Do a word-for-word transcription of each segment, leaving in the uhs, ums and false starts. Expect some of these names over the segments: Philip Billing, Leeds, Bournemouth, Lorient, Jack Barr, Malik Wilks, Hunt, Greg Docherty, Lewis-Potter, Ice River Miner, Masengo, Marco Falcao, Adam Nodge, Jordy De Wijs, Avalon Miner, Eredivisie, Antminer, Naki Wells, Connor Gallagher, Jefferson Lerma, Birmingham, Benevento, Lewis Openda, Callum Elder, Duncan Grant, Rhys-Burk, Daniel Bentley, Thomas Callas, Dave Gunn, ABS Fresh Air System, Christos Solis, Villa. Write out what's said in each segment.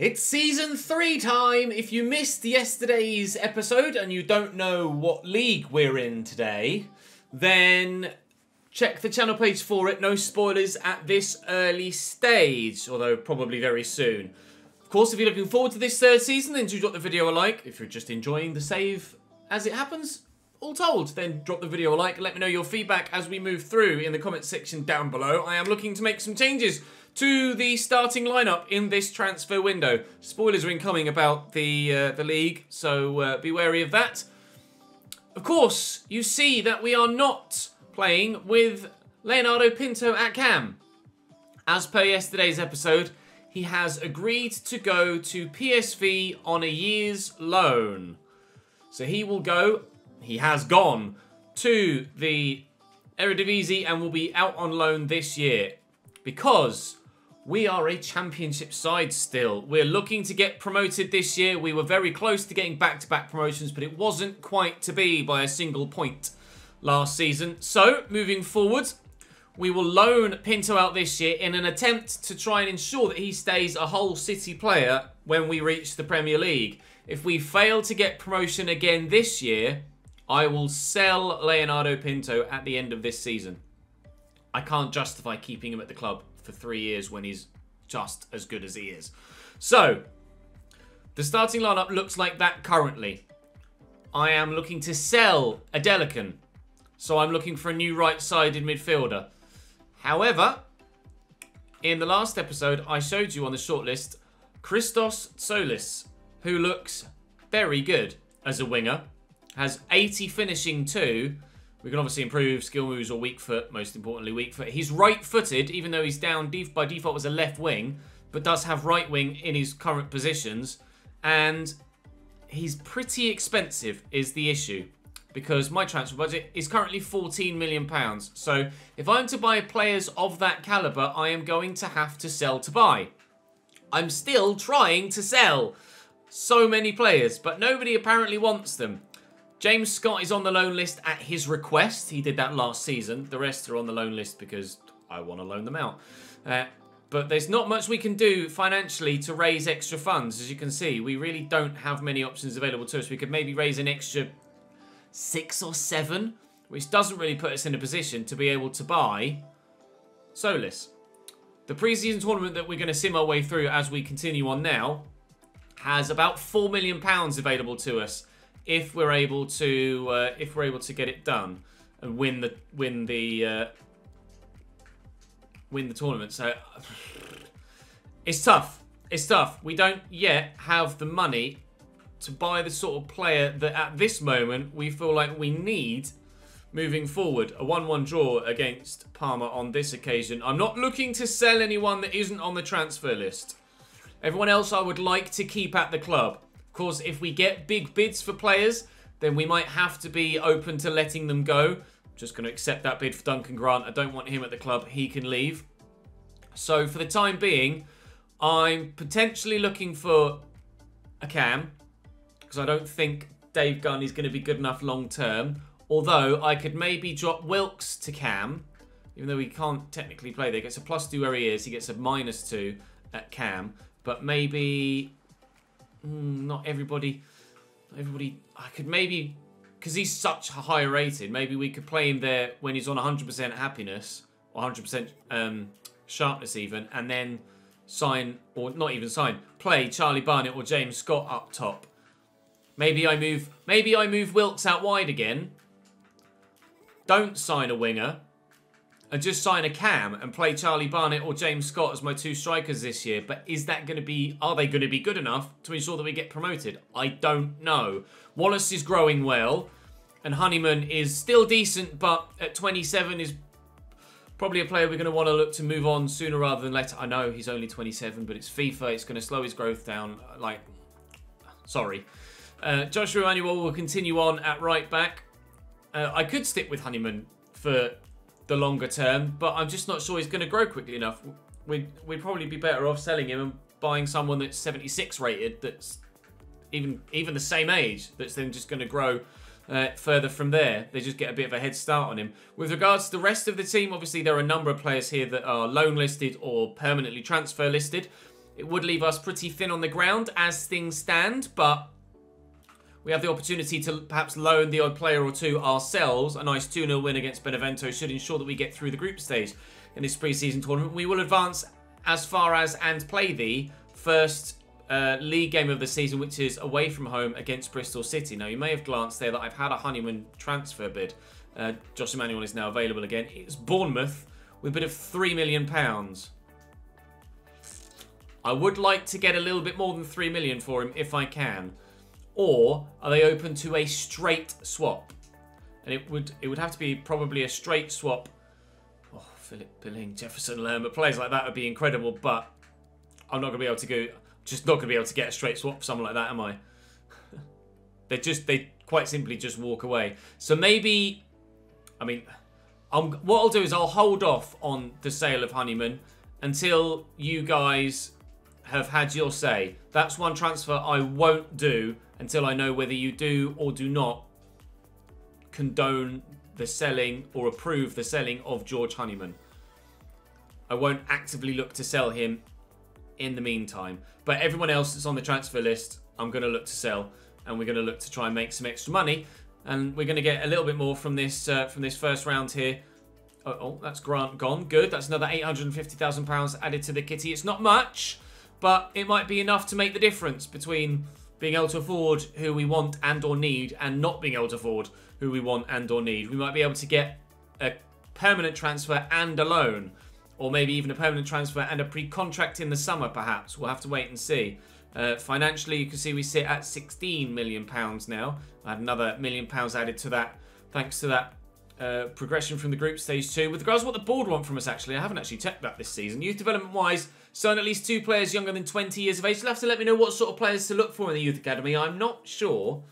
It's season three time! If you missed yesterday's episode and you don't know what league we're in today, then check the channel page for it. No spoilers at this early stage, although probably very soon. Of course, if you're looking forward to this third season, then do drop the video a like. If you're just enjoying the save as it happens, all told, then drop the video a like. Let me know your feedback as we move through in the comments section down below. I am looking to make some changes to the starting lineup in this transfer window. Spoilers are incoming about the uh, the league, so uh, be wary of that. Of course, you see that we are not playing with Leonardo Pinto at C A M. As per yesterday's episode, he has agreed to go to P S V on a year's loan. So he will go, he has gone, to the Eredivisie and will be out on loan this year. Because we are a championship side still. We're looking to get promoted this year. We were very close to getting back-to-back promotions, but it wasn't quite to be by a single point last season. So, moving forward, we will loan Pinto out this year in an attempt to try and ensure that he stays a whole City player when we reach the Premier League. If we fail to get promotion again this year, I will sell Leonardo Pinto at the end of this season. I can't justify keeping him at the club for three years when he's just as good as he is. So, the starting lineup looks like that currently. I am looking to sell Adelican, so I'm looking for a new right-sided midfielder. However, in the last episode, I showed you on the shortlist Christos Solis, who looks very good as a winger, has eighty finishing too. We can obviously improve skill moves or weak foot, most importantly weak foot. He's right-footed, even though he's down def by default as a left wing, but does have right wing in his current positions. And he's pretty expensive is the issue, because my transfer budget is currently fourteen million pounds. So if I'm to buy players of that calibre, I am going to have to sell to buy. I'm still trying to sell so many players, but nobody apparently wants them. James Scott is on the loan list at his request. He did that last season. The rest are on the loan list because I want to loan them out. Uh, but there's not much we can do financially to raise extra funds. As you can see, we really don't have many options available to us. We could maybe raise an extra six or seven, which doesn't really put us in a position to be able to buy Solis. The preseason tournament that we're going to sim our way through as we continue on now has about four million pounds available to us. If we're able to, uh, if we're able to get it done and win the win the uh, win the tournament, so it's tough. It's tough. We don't yet have the money to buy the sort of player that at this moment we feel like we need moving forward. A one one draw against Parma on this occasion. I'm not looking to sell anyone that isn't on the transfer list. Everyone else I would like to keep at the club. Of course, if we get big bids for players, then we might have to be open to letting them go. I'm just going to accept that bid for Duncan Grant. I don't want him at the club. He can leave. So, for the time being, I'm potentially looking for a C A M, because I don't think Dave Gunn is going to be good enough long-term. Although, I could maybe drop Wilks to C A M, even though he can't technically play there. He gets a plus two where he is. He gets a minus two at C A M. But maybe... Mm, not everybody, not everybody, I could maybe, because he's such a high rated, maybe we could play him there when he's on one hundred percent happiness, or one hundred percent um, sharpness even, and then sign, or not even sign, play Charlie Barnett or James Scott up top. Maybe I move, maybe I move Wilks out wide again, don't sign a winger, and just sign a C A M and play Charlie Barnett or James Scott as my two strikers this year. But is that going to be... Are they going to be good enough to ensure that we get promoted? I don't know. Wallace is growing well. And Honeyman is still decent, but at twenty-seven is probably a player we're going to want to look to move on sooner rather than later. I know he's only twenty-seven, but it's FIFA. It's going to slow his growth down. Like, sorry. Uh, Josh Emmanuel will continue on at right back. Uh, I could stick with Honeyman for... the longer term, but I'm just not sure he's going to grow quickly enough. We'd, we'd probably be better off selling him and buying someone that's seventy-six rated, that's even even the same age, that's then just going to grow uh, further from there. They just get a bit of a head start on him. With regards to the rest of the team, obviously there are a number of players here that are loan listed or permanently transfer listed. It would leave us pretty thin on the ground as things stand, but we have the opportunity to perhaps loan the odd player or two ourselves. A nice two nil win against Benevento should ensure that we get through the group stage in this pre-season tournament. We will advance as far as and play the first uh, league game of the season, which is away from home against Bristol City. Now, you may have glanced there that I've had a Honeyman transfer bid. Uh, Josh Emmanuel is now available again. It's Bournemouth with a bid of three million pounds. I would like to get a little bit more than three million pounds for him if I can. Or are they open to a straight swap? And it would it would have to be probably a straight swap. Oh, Philip Billing, Jefferson Lerma, players like that would be incredible, but I'm not going to be able to go... Just not going to be able to get a straight swap for someone like that, am I? they just they quite simply just walk away. So maybe... I mean, I'm, what I'll do is I'll hold off on the sale of Honeyman until you guys have had your say. That's one transfer I won't do until I know whether you do or do not condone the selling or approve the selling of George Honeyman. I won't actively look to sell him in the meantime. But everyone else that's on the transfer list, I'm going to look to sell, and we're going to look to try and make some extra money. And we're going to get a little bit more from this uh, from this first round here. Oh, oh, that's Grant gone. Good. That's another eight hundred and fifty thousand pounds added to the kitty. It's not much, but it might be enough to make the difference between being able to afford who we want and or need and not being able to afford who we want and or need. We might be able to get a permanent transfer and a loan, or maybe even a permanent transfer and a pre-contract in the summer, perhaps. We'll have to wait and see. Uh, financially, you can see we sit at sixteen million pounds now. I had another million pounds added to that thanks to that uh, progression from the group stage two. With regards to what the board want from us, actually, I haven't actually checked that this season. Youth development-wise, sign at least two players younger than twenty years of age. You'll have to let me know what sort of players to look for in the Youth Academy. I'm not sure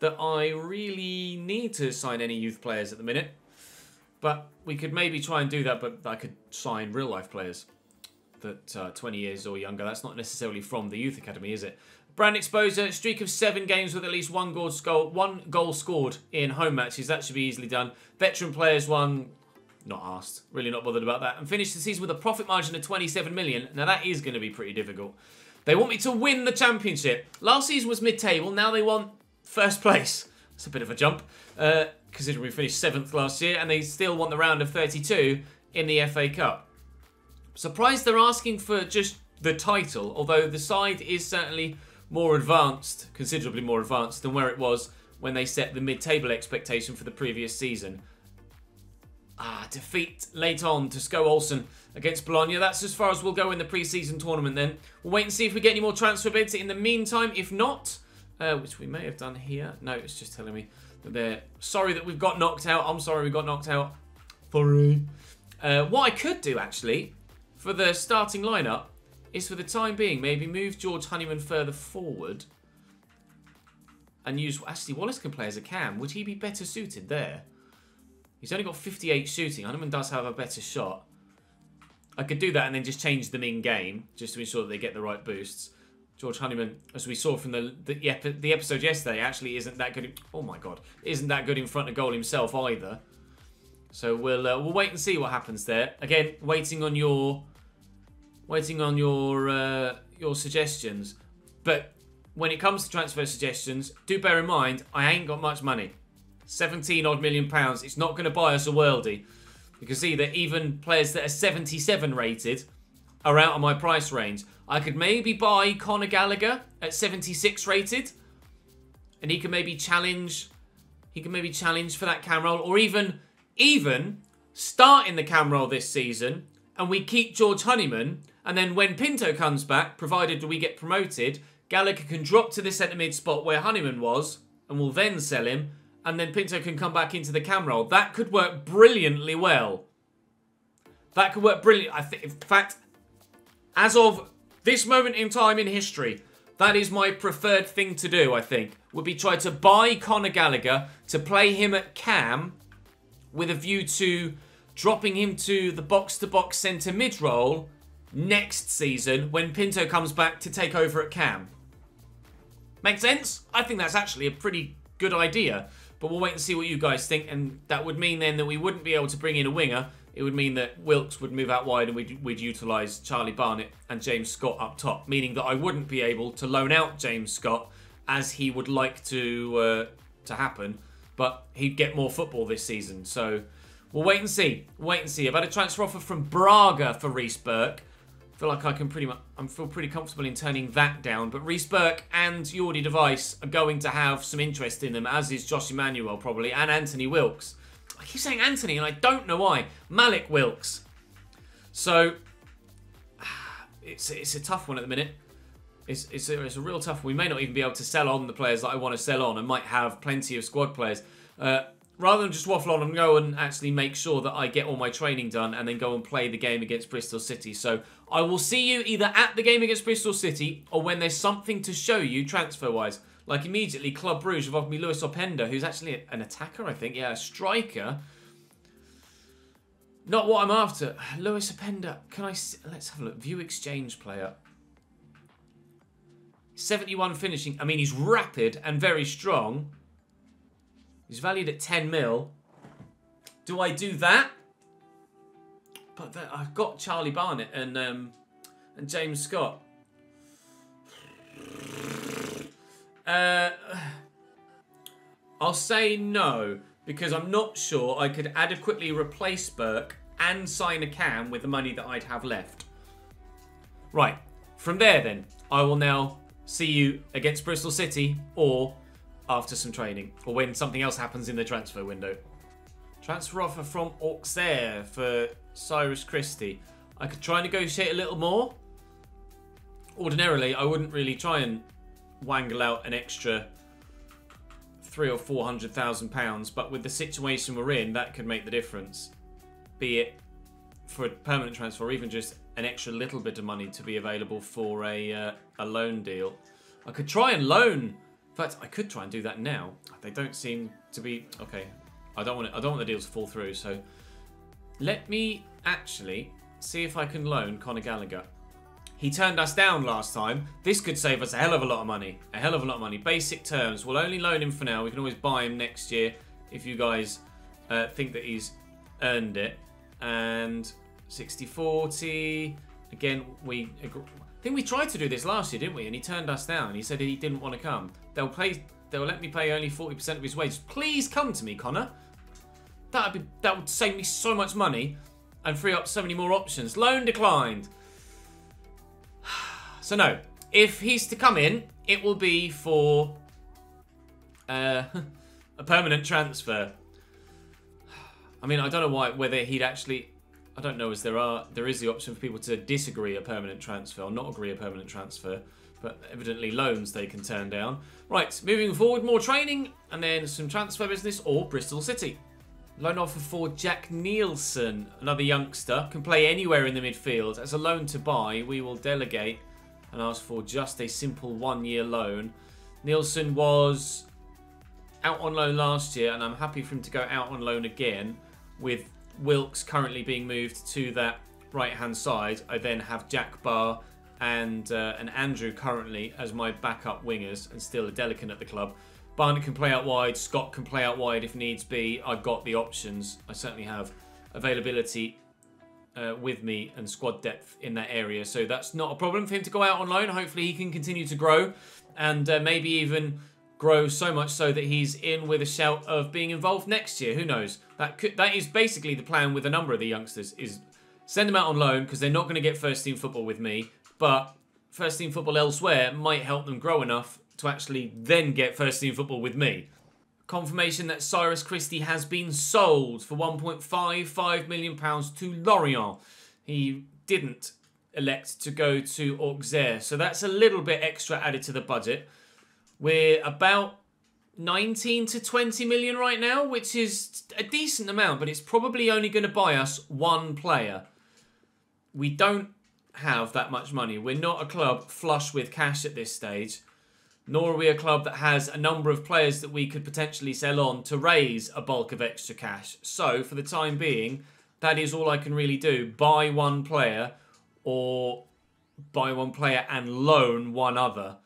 that I really need to sign any youth players at the minute. But we could maybe try and do that, but I could sign real-life players that uh, twenty years or younger. That's not necessarily from the Youth Academy, is it? Brand exposure, streak of seven games with at least one goal, sco one goal scored in home matches. That should be easily done. Veteran players one, not asked. Really not bothered about that. And finish the season with a profit margin of twenty-seven million. Now that is going to be pretty difficult. They want me to win the championship. Last season was mid-table. Now they want first place. It's a bit of a jump. Uh, considering we finished seventh last year. And they still want the round of thirty-two in the F A Cup. Surprised they're asking for just the title. Although the side is certainly... more advanced, considerably more advanced than where it was when they set the mid-table expectation for the previous season. Ah, defeat late on to Sco Olsen against Bologna. That's as far as we'll go in the pre-season tournament then. We'll wait and see if we get any more transfer bids in the meantime. If not, uh, which we may have done here. No, it's just telling me that they're sorry that we've got knocked out. I'm sorry we got knocked out. Sorry. Uh, what I could do, actually, for the starting lineup, is for the time being, maybe move George Honeyman further forward and use... Actually, Wallace can play as a cam. Would he be better suited there? He's only got fifty-eight shooting. Honeyman does have a better shot. I could do that and then just change them in-game, just to ensure that they get the right boosts. George Honeyman, as we saw from the, the, the episode yesterday, actually isn't that good... In, oh, my God. Isn't that good in front of goal himself either. So we'll, uh, we'll wait and see what happens there. Again, waiting on your... Waiting on your uh, your suggestions. But when it comes to transfer suggestions, do bear in mind, I ain't got much money. seventeen odd million pounds. It's not going to buy us a worldie. You can see that even players that are seventy-seven rated are out of my price range. I could maybe buy Connor Gallagher at seventy-six rated. And he can maybe challenge... He can maybe challenge for that cam roll. Or even, even start in the cam roll this season. And we keep George Honeyman... And then when Pinto comes back, provided we get promoted, Gallagher can drop to the centre-mid spot where Honeyman was, and we'll then sell him, and then Pinto can come back into the cam roll. That could work brilliantly well. That could work brilliantly. I th in fact, as of this moment in time in history, that is my preferred thing to do, I think, would be try to buy Conor Gallagher to play him at cam with a view to dropping him to the box-to-box centre-mid role next season when Pinto comes back to take over at cam. Make sense? I think that's actually a pretty good idea. But we'll wait and see what you guys think. And that would mean then that we wouldn't be able to bring in a winger it would mean that Wilks would move out wide and we'd, we'd utilise Charlie Barnett and James Scott up top, meaning that I wouldn't be able to loan out James Scott as he would like to uh, to happen, but he'd get more football this season. So we'll wait and see. Wait and see. I've had a transfer offer from Braga for Rhys-Burk. I feel like I can pretty much, I feel pretty comfortable in turning that down. But Rhys-Burk and Jordy De Wijs are going to have some interest in them, as is Josh Emmanuel probably, and Anthony Wilks. I keep saying Anthony, and I don't know why. Malik Wilks. So it's it's a tough one at the minute. It's it's a, it's a real tough one. We may not even be able to sell on the players that I want to sell on, and might have plenty of squad players. Uh, rather than just waffle on, I'm going to go and actually make sure that I get all my training done, and then go and play the game against Bristol City. So I will see you either at the game against Bristol City, or when there's something to show you transfer-wise. Like, immediately, Club Brugge have offered me Lewis Openda, who's actually an attacker, I think. Yeah, a striker. Not what I'm after. Lewis Openda. Can I... See? Let's have a look. View exchange player. seventy-one finishing. I mean, he's rapid and very strong. He's valued at ten mil. Do I do that? But that, I've got Charlie Barnett and um, and James Scott. Uh, I'll say no, because I'm not sure I could adequately replace Burke and sign a cam with the money that I'd have left. Right, from there then, I will now see you against Bristol City, or after some training, or when something else happens in the transfer window. Transfer offer from Auxerre for Cyrus Christie. I could try and negotiate a little more. Ordinarily, I wouldn't really try and wangle out an extra three or four hundred thousand pounds, but with the situation we're in, that could make the difference, be it for a permanent transfer or even just an extra little bit of money to be available for a uh, a loan deal. I could try and loan. In fact, I could try and do that now. They don't seem to be okay. I don't want it, I don't want the deals to fall through, so let me actually see if I can loan Connor Gallagher. He turned us down last time. This could save us a hell of a lot of money. A hell of a lot of money. Basic terms. We'll only loan him for now. We can always buy him next year if you guys uh, think that he's earned it. And sixty forty. Again, we I think we tried to do this last year, didn't we? And he turned us down. He said he didn't want to come. They'll pay. They'll let me pay only forty percent of his wages. Please come to me, Connor. That'd be, that would save me so much money and free up so many more options. Loan declined. So no, if he's to come in, it will be for uh, a permanent transfer. I mean, I don't know why, whether he'd actually... I don't know as there are there is the option for people to disagree a permanent transfer or not agree a permanent transfer, but evidently loans they can turn down. Right, moving forward, more training and then some transfer business or Bristol City. Loan offer for Jack Nielsen, another youngster. Can play anywhere in the midfield. As a loan to buy, we will delegate and ask for just a simple one-year loan. Nielsen was out on loan last year, and I'm happy for him to go out on loan again. With Wilks currently being moved to that right-hand side, I then have Jack Barr and, uh, and Andrew currently as my backup wingers, and still a delegate at the club. Barnett can play out wide. Scott can play out wide if needs be. I've got the options. I certainly have availability uh, with me and squad depth in that area. So that's not a problem for him to go out on loan. Hopefully he can continue to grow and uh, maybe even grow so much so that he's in with a shout of being involved next year. Who knows? That could, that is basically the plan with a number of the youngsters, is send them out on loan because they're not going to get first-team football with me. But first-team football elsewhere might help them grow enough to actually then get first team football with me. Confirmation that Cyrus Christie has been sold for one point five five million pounds to Lorient. He didn't elect to go to Auxerre, so that's a little bit extra added to the budget. We're about nineteen to twenty million right now, which is a decent amount, but it's probably only going to buy us one player. We don't have that much money. We're not a club flush with cash at this stage. Nor are we a club that has a number of players that we could potentially sell on to raise a bulk of extra cash. So, for the time being, that is all I can really do. Buy one player, or buy one player and loan one other.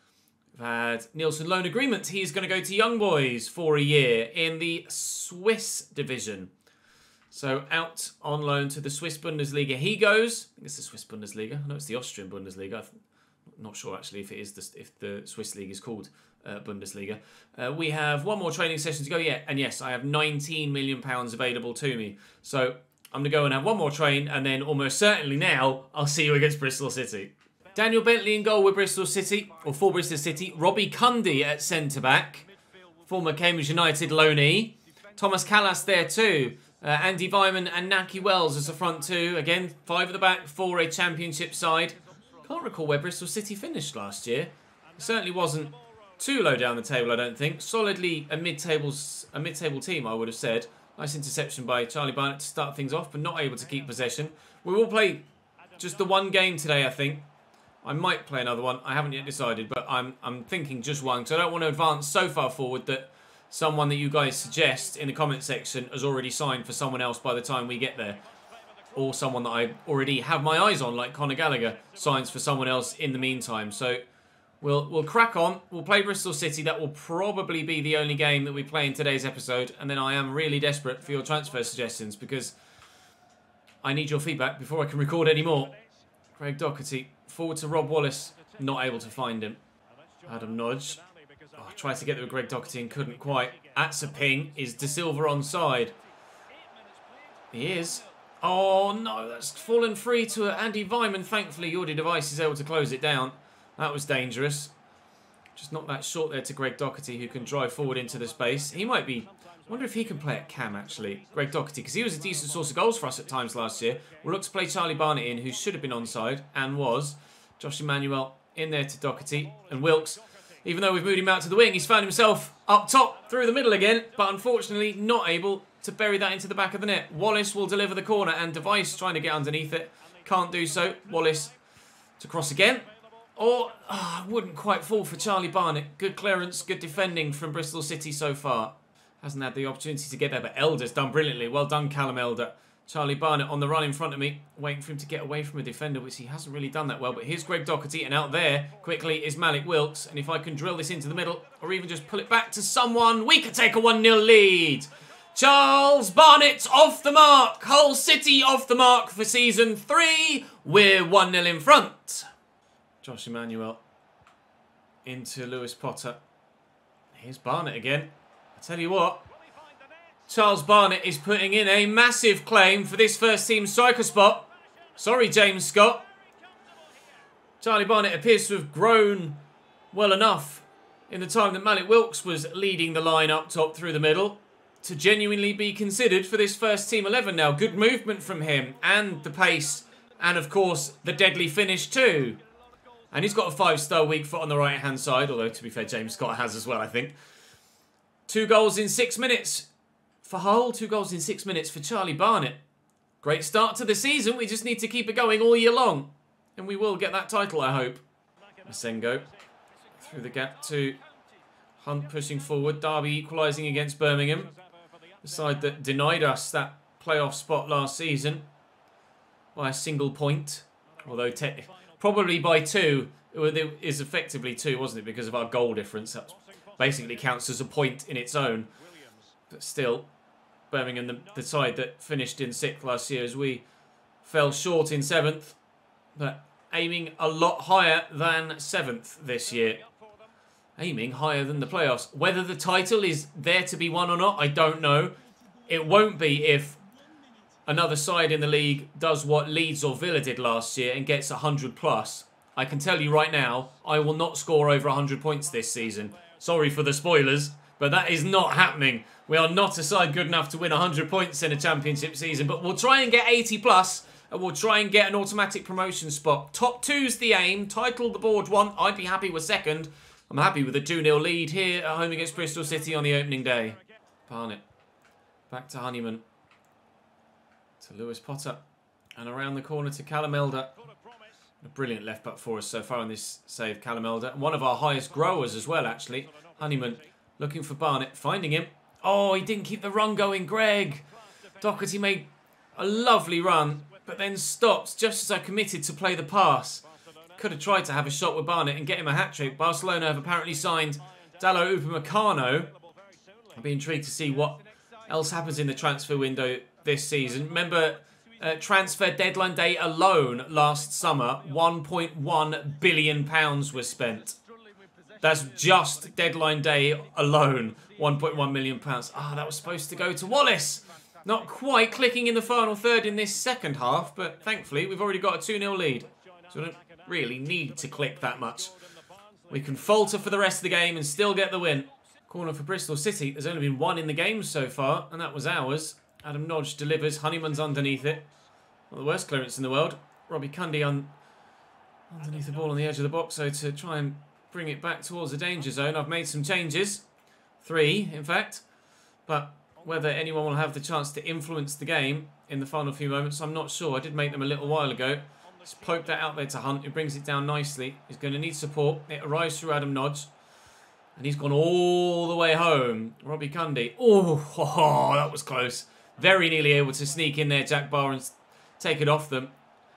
We've had Nielsen loan agreement. He's going to go to Young Boys for a year in the Swiss division. So out on loan to the Swiss Bundesliga he goes. I think it's the Swiss Bundesliga. I know it's the Austrian Bundesliga. I'm not sure actually if it is the, if the Swiss league is called uh, Bundesliga. Uh, we have one more training session to go. Yeah, and yes, I have nineteen million pounds available to me. So I'm going to go and have one more train, and then almost certainly now I'll see you against Bristol City. Daniel Bentley in goal with Bristol City, or for Bristol City. Robbie Cundy at centre-back, former Cambridge United loanee. Thomas Callas there too. Uh, Andy Vyman and Naki Wells as the front two. Again, five at the back for a championship side. Can't recall where Bristol City finished last year. It certainly wasn't too low down the table, I don't think. Solidly a mid-table a mid-table team, I would have said. Nice interception by Charlie Barnett to start things off, but not able to keep possession. We will play just the one game today, I think. I might play another one. I haven't yet decided, but I'm I'm thinking just one, because I don't want to advance so far forward that someone that you guys suggest in the comment section has already signed for someone else by the time we get there, or someone that I already have my eyes on, like Connor Gallagher, signs for someone else in the meantime. So we'll we'll crack on. We'll play Bristol City. That will probably be the only game that we play in today's episode, and then I am really desperate for your transfer suggestions, because I need your feedback before I can record any more. Greg Docherty, forward to Rob Wallace, not able to find him. Adam Nodge. Oh, tried to get there with Greg Docherty and couldn't quite. That's a ping. Is De Silva onside? He is. Oh, no. That's fallen free to Andy Vyman. Thankfully, Jordy De Wijs is able to close it down. That was dangerous. Just knocked that short there to Greg Docherty, who can drive forward into the space. He might be... I wonder if he can play at cam, actually. Greg Docherty, because he was a decent source of goals for us at times last year. We'll look to play Charlie Barnett in, who should have been onside and was. Josh Emmanuel in there to Docherty. And Wilks, even though we've moved him out to the wing, he's found himself up top through the middle again, but unfortunately not able to bury that into the back of the net. Wallace will deliver the corner, and De Wijs trying to get underneath it. Can't do so. Wallace to cross again. Or, oh, I wouldn't quite fall for Charlie Barnett. Good clearance, good defending from Bristol City so far. Hasn't had the opportunity to get there, but Elder's done brilliantly. Well done, Callum Elder. Charlie Barnett on the run in front of me, waiting for him to get away from a defender, which he hasn't really done that well. But here's Greg Docherty, and out there quickly is Malik Wilks. And if I can drill this into the middle, or even just pull it back to someone, we could take a one nil lead. Charles Barnett's off the mark. Hull City off the mark for season three. We're one nil in front. Josh Emmanuel into Lewis-Potter. Here's Barnett again. I tell you what, Charles Barnett is putting in a massive claim for this first team striker spot. Sorry, James Scott. Charlie Barnett appears to have grown well enough in the time that Malik Wilks was leading the line up top through the middle to genuinely be considered for this first team eleven now. Good movement from him, and the pace, and of course the deadly finish too. And he's got a five-star weak foot on the right-hand side, although to be fair, James Scott has as well, I think. Two goals in six minutes for Hull. Two goals in six minutes for Charlie Barnett. Great start to the season. We just need to keep it going all year long. And we will get that title, I hope. Masengo through the gap to Hunt, pushing forward. Derby equalising against Birmingham, the side that denied us that playoff spot last season by a single point. Although probably by two. It is effectively two, wasn't it? Because of our goal difference. That's basically counts as a point in its own. But still, Birmingham, the, the side that finished in sixth last year, as we fell short in seventh, but aiming a lot higher than seventh this year. Aiming higher than the playoffs. Whether the title is there to be won or not, I don't know. It won't be if another side in the league does what Leeds or Villa did last year and gets one hundred plus. I can tell you right now, I will not score over one hundred points this season. Sorry for the spoilers, but that is not happening. We are not a side good enough to win one hundred points in a championship season, but we'll try and get eighty plus, and we'll try and get an automatic promotion spot. Top two's the aim. Title the board one. I'd be happy with second. I'm happy with a two nil lead here at home against Bristol City on the opening day. Barnett. Back to Honeyman. To Lewis-Potter. And around the corner to Callum Elder. A brilliant left back for us so far on this save, Callum Elder. One of our highest growers as well, actually. Honeyman looking for Barnett, finding him. Oh, he didn't keep the run going, Greg. Docherty made a lovely run, but then stopped just as I committed to play the pass. Could have tried to have a shot with Barnett and get him a hat-trick. Barcelona have apparently signed Dalo Upamecano. I'll be intrigued to see what else happens in the transfer window this season. Remember, uh, transfer deadline day alone last summer, one point one billion pounds was spent. That's just deadline day alone, one point one million pounds. Ah, that was supposed to go to Wallace. Not quite clicking in the final third in this second half, but thankfully we've already got a two nil lead. So we don't really need to click that much. We can falter for the rest of the game and still get the win. Corner for Bristol City. There's only been one in the game so far, and that was ours. Adam Nagy delivers. Honeyman's underneath it. Not the worst clearance in the world. Robbie Cundy un underneath the ball on the edge of the box, so to try and bring it back towards the danger zone. I've made some changes. Three, in fact. But whether anyone will have the chance to influence the game in the final few moments, I'm not sure. I did make them a little while ago. Just poke that out there to Hunt, who brings it down nicely. He's going to need support. It arrives through Adam Nagy. And he's gone all the way home. Robbie Cundy. Oh, oh, that was close. Very nearly able to sneak in there, Jack Barr, and take it off them.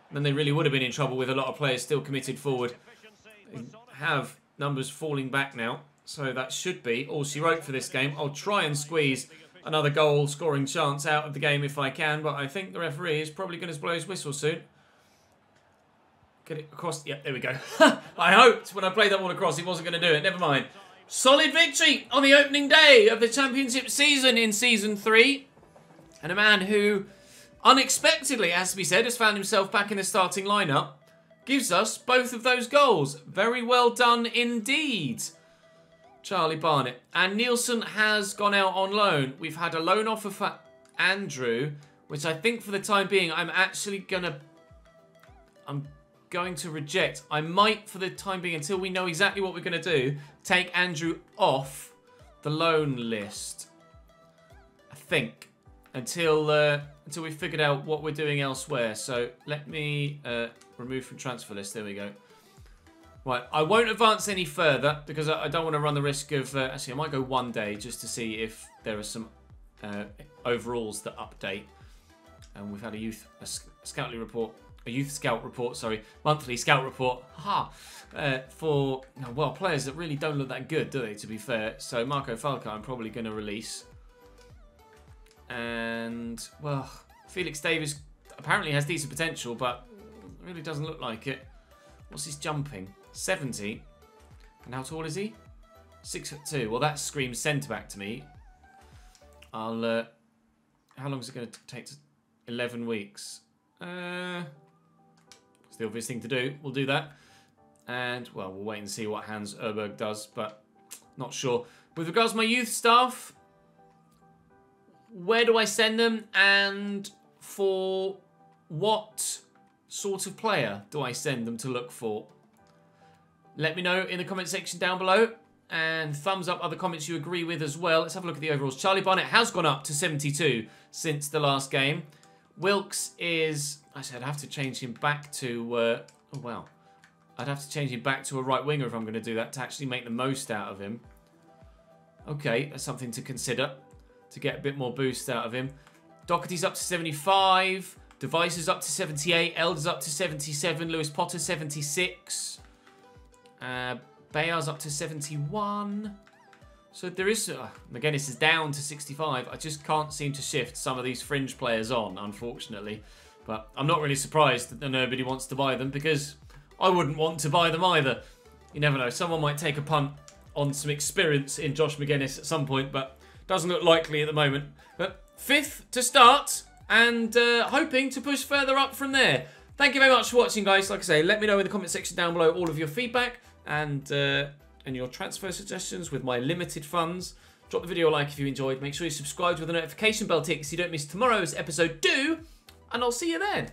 And then they really would have been in trouble with a lot of players still committed forward. They have numbers falling back now. So that should be all she wrote for this game. I'll try and squeeze another goal scoring chance out of the game if I can. But I think the referee is probably going to blow his whistle soon. Get it across. Yeah, there we go. I hoped when I played that one across he wasn't going to do it. Never mind. Solid victory on the opening day of the championship season in season three. And a man who, unexpectedly, as we said, has found himself back in the starting lineup, gives us both of those goals. Very well done indeed, Charlie Barnett. And Nielsen has gone out on loan. We've had a loan offer for Andrew, which I think for the time being I'm actually going to... I'm... going to reject. I might, for the time being, until we know exactly what we're going to do, take Andrew off the loan list. I think. Until uh, until we've figured out what we're doing elsewhere. So let me uh, remove from transfer list. There we go. Right, I won't advance any further because I, I don't want to run the risk of... Uh, actually, I might go one day just to see if there are some uh, overalls that update. And we've had a youth a scoutly report. A youth scout report, sorry, monthly scout report, haha, uh, for, well, players that really don't look that good, do they, to be fair? So Marco Falcao I'm probably going to release. And, well, Felix Davis apparently has decent potential, but really doesn't look like it. What's his jumping? seventy. And how tall is he? six foot two. Well, that screams centre-back to me. I'll, uh, how long is it going to take to... eleven weeks. Uh... The obvious thing to do, we'll do that. And, well, we'll wait and see what Hans Erberg does, but not sure. With regards to my youth staff, where do I send them and for what sort of player do I send them to look for? Let me know in the comment section down below and thumbs up other comments you agree with as well. Let's have a look at the overalls. Charlie Barnett has gone up to seventy-two since the last game. Wilks is... Actually, I'd have to change him back to... Uh, oh, wow. I'd have to change him back to a right winger if I'm going to do that, to actually make the most out of him. Okay, that's something to consider, to get a bit more boost out of him. Docherty's up to seventy-five. De Wijs is up to seventy-eight. Elder's up to seventy-seven. Lewis-Potter, seventy-six. Uh, Bayard's up to seventy-one. So there is... Uh, McGuinness is down to sixty-five. I just can't seem to shift some of these fringe players on, unfortunately. But I'm not really surprised that nobody wants to buy them because I wouldn't want to buy them either. You never know. Someone might take a punt on some experience in Josh McGuinness at some point, but doesn't look likely at the moment. But fifth to start and uh, hoping to push further up from there. Thank you very much for watching, guys. Like I say, let me know in the comment section down below all of your feedback and... Uh, and your transfer suggestions with my limited funds. Drop the video a like if you enjoyed. Make sure you subscribe with the notification bell tick so you don't miss tomorrow's episode. Do, and I'll see you then.